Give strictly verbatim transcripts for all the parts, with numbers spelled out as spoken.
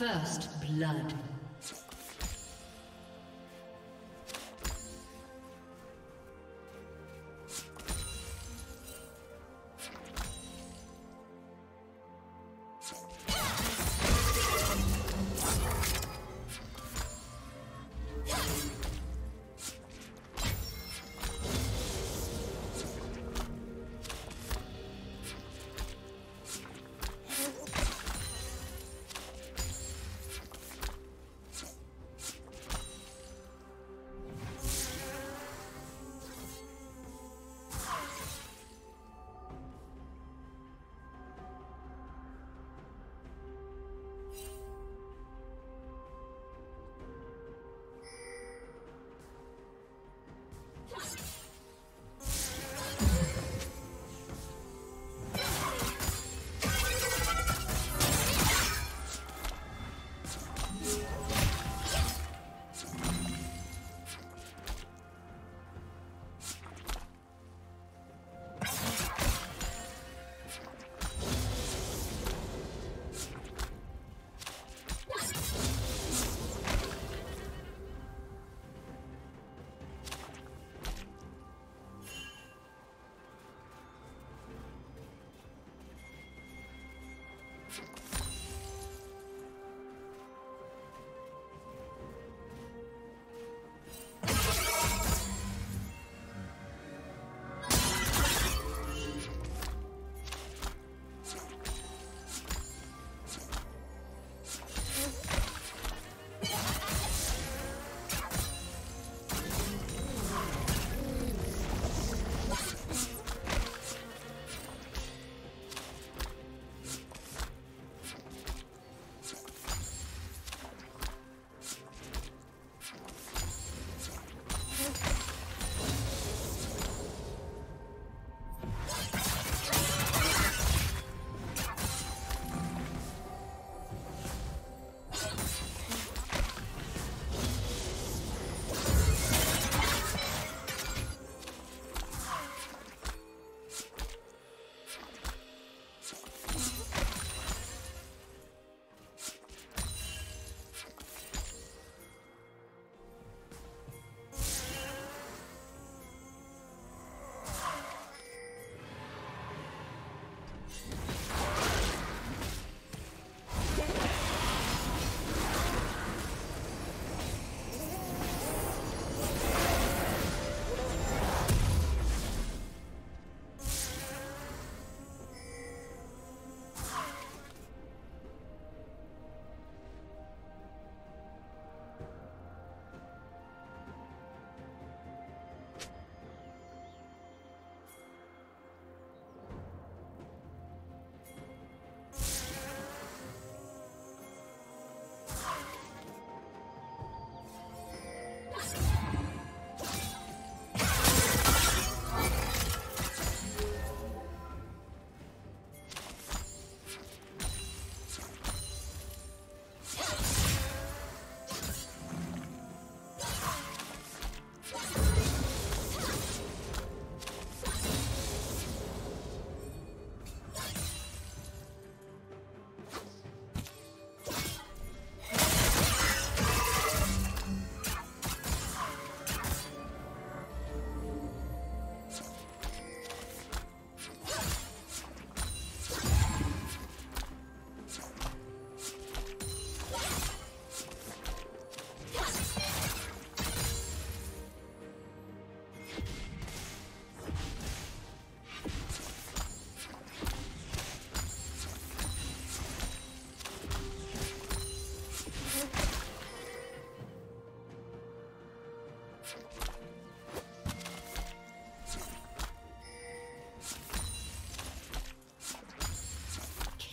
First blood.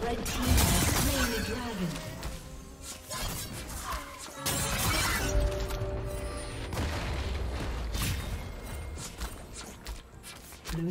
Red team has slain the dragon. Blue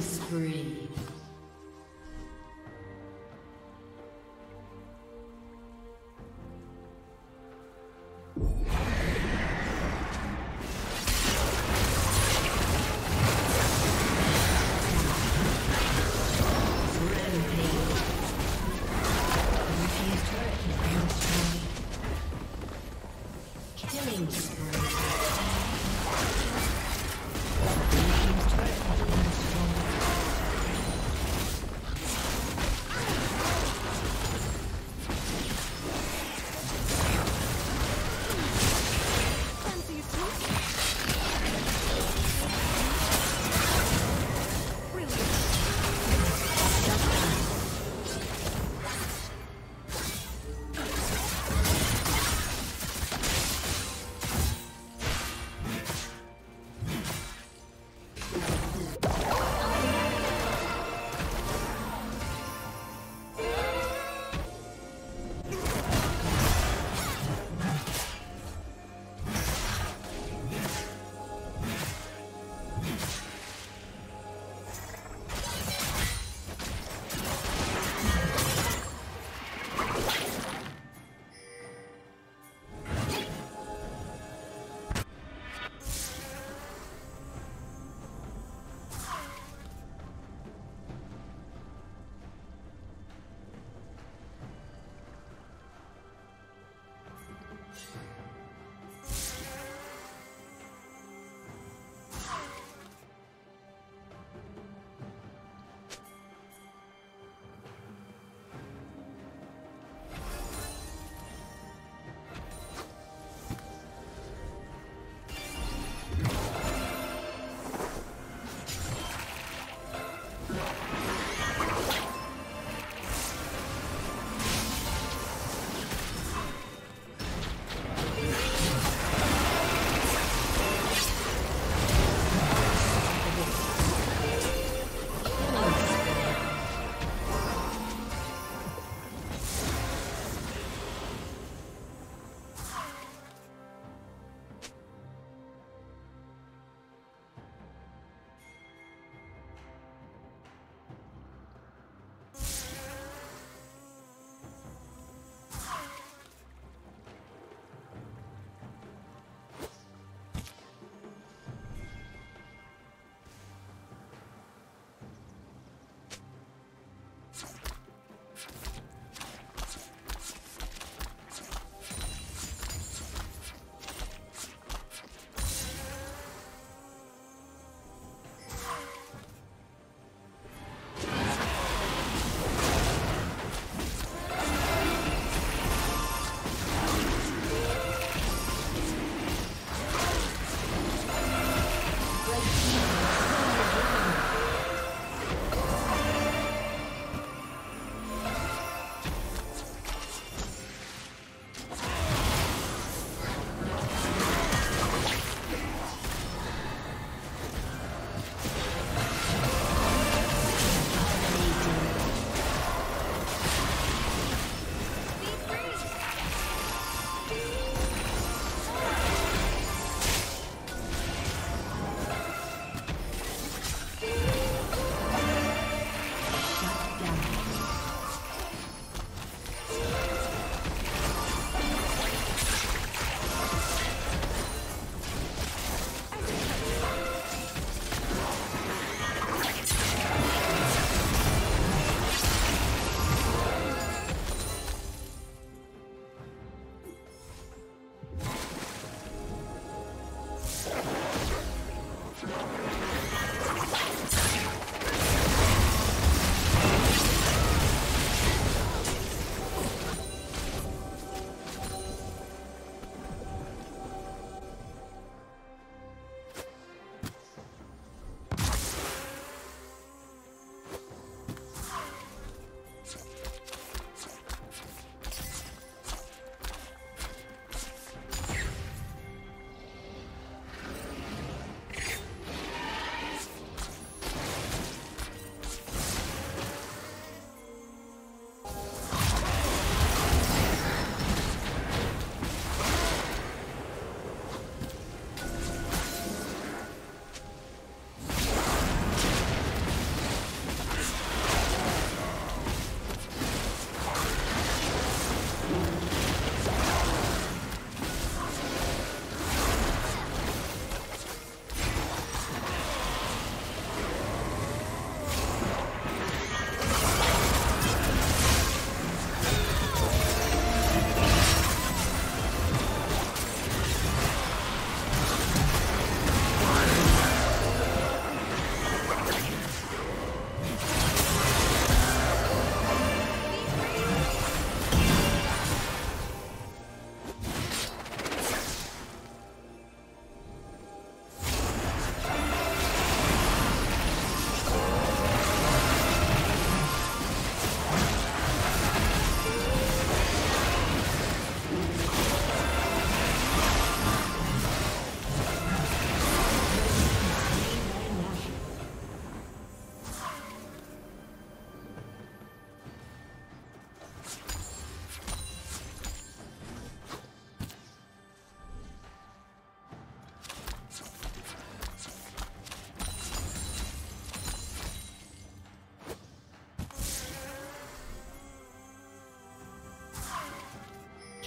Spree.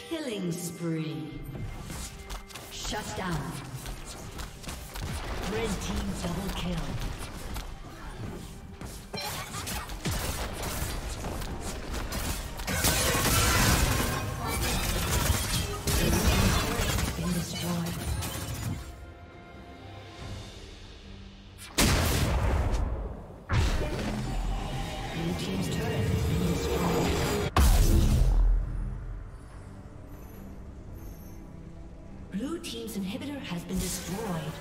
Killing spree. Shut down. Red team double kill. Blue team's inhibitor has been destroyed.